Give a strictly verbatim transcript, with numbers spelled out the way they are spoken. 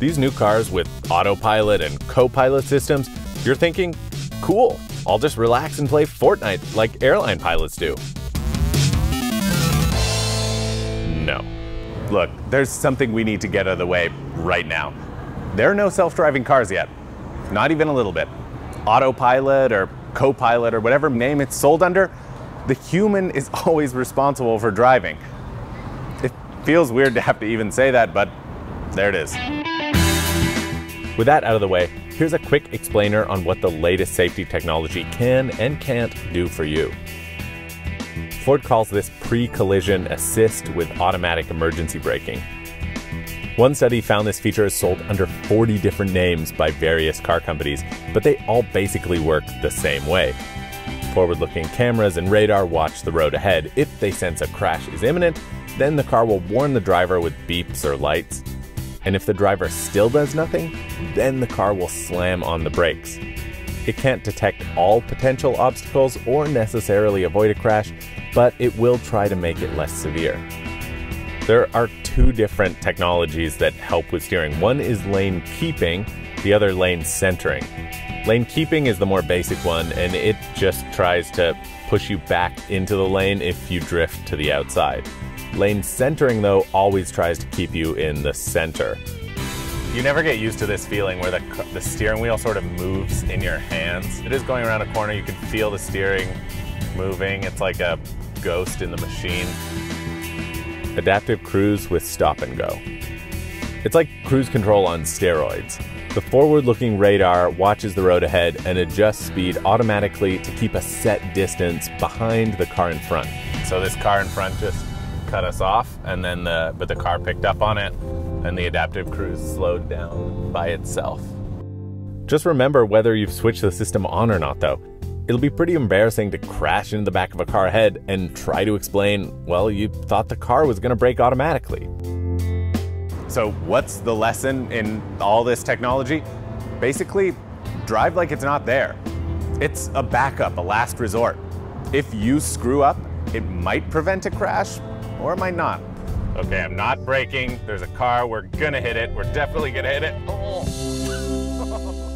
These new cars with autopilot and co-pilot systems, you're thinking, cool, I'll just relax and play Fortnite like airline pilots do. No. Look, there's something we need to get out of the way right now. There are no self-driving cars yet. Not even a little bit. Autopilot or co-pilot or whatever name it's sold under, the human is always responsible for driving. It feels weird to have to even say that, but there it is. With that out of the way, here's a quick explainer on what the latest safety technology can and can't do for you. Ford calls this pre-collision assist with automatic emergency braking. One study found this feature is sold under forty different names by various car companies, but they all basically work the same way. Forward-looking cameras and radar watch the road ahead. If they sense a crash is imminent, then the car will warn the driver with beeps or lights. And if the driver still does nothing, then the car will slam on the brakes. It can't detect all potential obstacles or necessarily avoid a crash, but it will try to make it less severe. There are two different technologies that help with steering. One is lane keeping, the other lane centering. Lane keeping is the more basic one, and it just tries to push you back into the lane if you drift to the outside. Lane centering, though, always tries to keep you in the center. You never get used to this feeling where the, the steering wheel sort of moves in your hands. It is going around a corner. You can feel the steering moving. It's like a ghost in the machine. Adaptive cruise with stop and go. It's like cruise control on steroids. The forward-looking radar watches the road ahead and adjusts speed automatically to keep a set distance behind the car in front. So this car in front just cut us off, and then the, but the car picked up on it, and the adaptive cruise slowed down by itself. Just remember whether you've switched the system on or not, though. It'll be pretty embarrassing to crash into the back of a car ahead and try to explain, well, you thought the car was going to brake automatically. So what's the lesson in all this technology? Basically, drive like it's not there. It's a backup, a last resort. If you screw up, it might prevent a crash, or it might not. Okay, I'm not braking. There's a car. We're gonna hit it. We're definitely gonna hit it. Oh.